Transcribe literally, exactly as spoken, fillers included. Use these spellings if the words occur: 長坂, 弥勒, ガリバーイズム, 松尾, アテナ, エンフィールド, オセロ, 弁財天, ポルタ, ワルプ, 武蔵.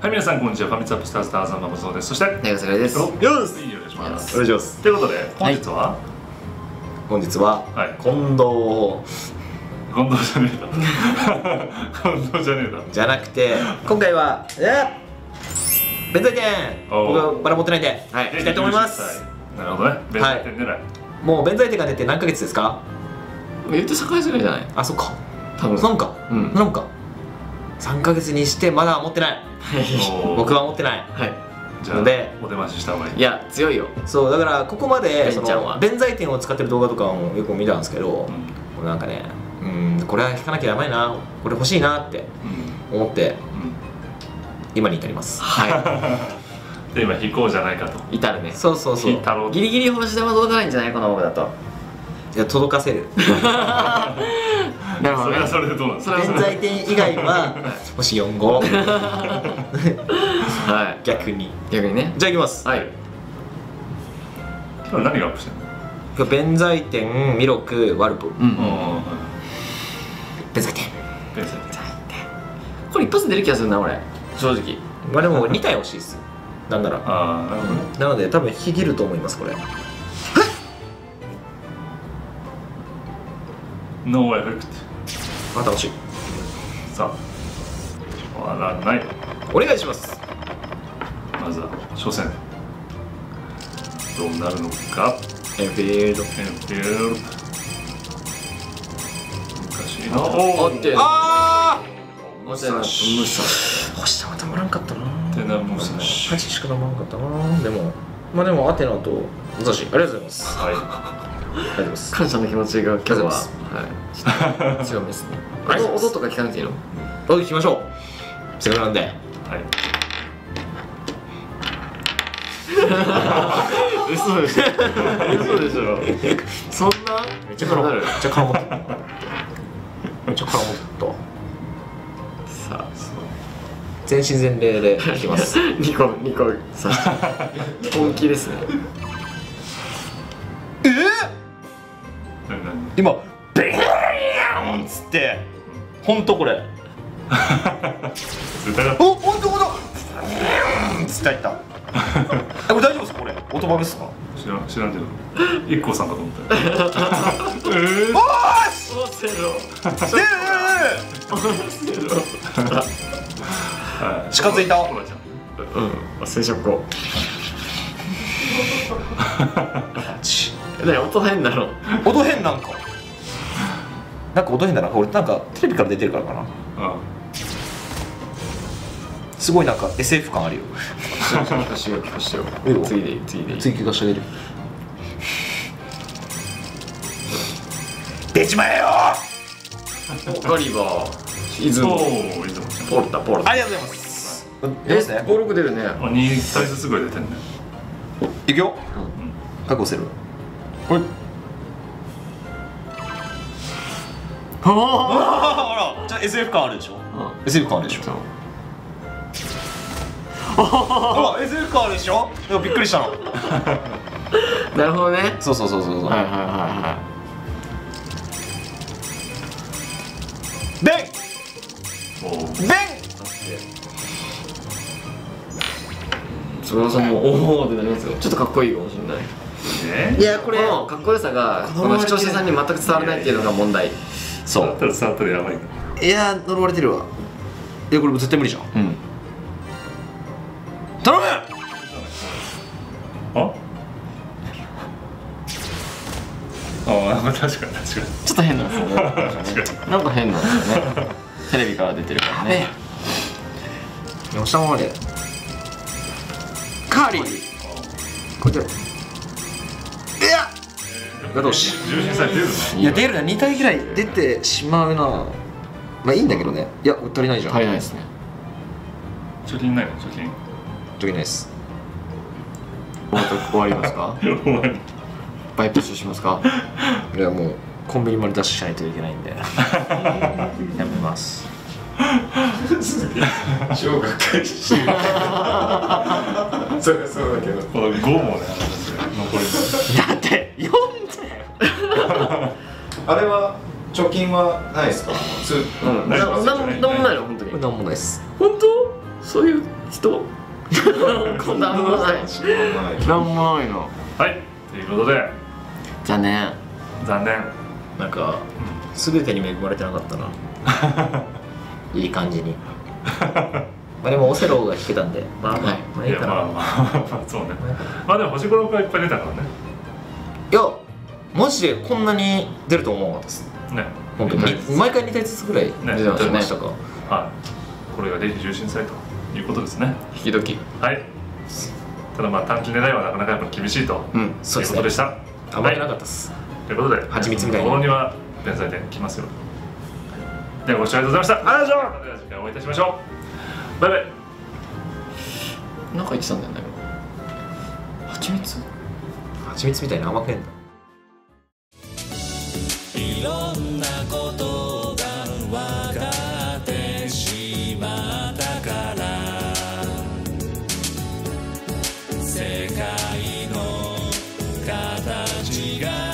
はい、皆さんこんにちは。ファミツアップスタースターズの松尾です。そして長坂です。よろしくお願いします。お願いします。ということで本日は本日は近藤近藤じゃねえだ。近藤じゃねえだ。じゃなくて今回は弁財天。僕はバラ持ってないんではい行きたいと思います。なるほどね。弁財天狙い。もう弁財天が出て何ヶ月ですか？言ってさんかげつぐらいじゃない？あ、そっか。多分なんかなんかさんかげつにしてまだ持ってない。僕は持ってない。のでお出ましした方がいい。いや強いよ。そうだからここまで弁財天を使ってる動画とかもよく見たんですけど、なんかね、うんこれは引かなきゃやばいな、これ欲しいなって思って今に至ります。はい。で今引こうじゃないかと。至るね。そうそうそう。ギリギリ星玉届かないんじゃないこの僕だと。いや届かせる。それはそれでどうなんですか。弁財天以外は星よん号。はい。逆に逆にね。じゃあいきます。はい。今日何がアップしてるの？今日弁財天、弥勒、ワルプ。うん。弁財天。弁財天。これ一発出る気がするな俺。正直。まあでもに体欲しいです。なんなら。ああ。なので多分引き切ると思いますこれ。ノーエフェクト。また欲しい。さあ、笑わない。お願いします。まずは初戦。どうなるのか。エンフィールド。エンフィールド。難しいな。おーって。ああ。もしもし。星玉たまらんかったな。てなもしもし。八しかたまらんかったな。でも、まあでもアテナと武蔵。ありがとうございます。はい。感謝の気持ちが今日ははい違うんですね。音とか聞かなくていいの？音聞きましょう。せっかくなんで。はい。嘘でしょ。嘘でしょ。そんな？めっちゃ絡む。めっちゃ絡む。めっちゃ絡むった。さあ、全身全霊でいきます。二個二個さ。本気ですね。え？今ベーンっつって本当これお本当このベーンっつって入ったこれ大丈夫ですかこれオートバグですか知らん知らんけど一光さんかと思ったよえおしオセロオセロ近づいたうん忘れちゃこう音変だろ音変なんかなんか音変だな俺なんかテレビから出てるからかなすごいなんか エスエフ 感あるよ聞かしてよ聞かしてよ次でいい次でいい次聞かしてあげる出ちまえよガリバーイズムポルタポルタありがとうございますえ登録出るねに体ずつぐらい出てんねいくよ覚悟せるこれああらじゃ エスエフ 感あるでしょ エスエフ 感あるでしょああ エスエフ 感あるでしょびっくりしたのなるほどねそうそうそうそうはいはいはいはいベンベンそれはそのおおってなりますよちょっとかっこいいかもしれないいやこれのかっこよさがこの視聴者さんに全く伝わらないっていうのが問題そう伝わったらやばいいや呪われてるわいやこれ絶対無理じゃんうん頼むああ確かに確かにちょっと変なんですよねなんか変なんですよねテレビから出てるからね押したままでカーリーこれでいや出るなに体ぐらい出てしまうなまあいいんだけどねいや足りないじゃん足りないですね貯金ないの貯金貯金ないです終わりますか終わりバイプッシュしますかいやもうコンビニまでダッシュしないといけないんでやめます小学会してるそりゃそうだけどこのごもね残りだってよんあれは貯金はないですか？うん、なんもないの本当に。なんもないです。本当？そういう人こんなんもないなんもないの。はい、ということで残念残念なんか、全てに恵まれてなかったないい感じにまあでもオセロが弾けたんで、まあまあまあいいかな。まあまあそうね。まあでも星ごろくはいっぱい出たからね。いや、マジでこんなに出ると思わなかったですね。本当に毎回にたいずつぐらい出ましたか。はい。これがデイジー重心祭ということですね。引き時。はい。ただまあ短期狙いはなかなかやっぱ厳しいということでした。あまりなかったです。ということで、蜂蜜みたいなものには連載できますよ。ではご視聴ありがとうございました。ありがとうございました。また次回お会いいたしましょう。バイバイ。なんか言ってたんだよね。はちみつ？はちみつみたいに甘くねえんだ。いろんなことがわかってしまったから世界の形が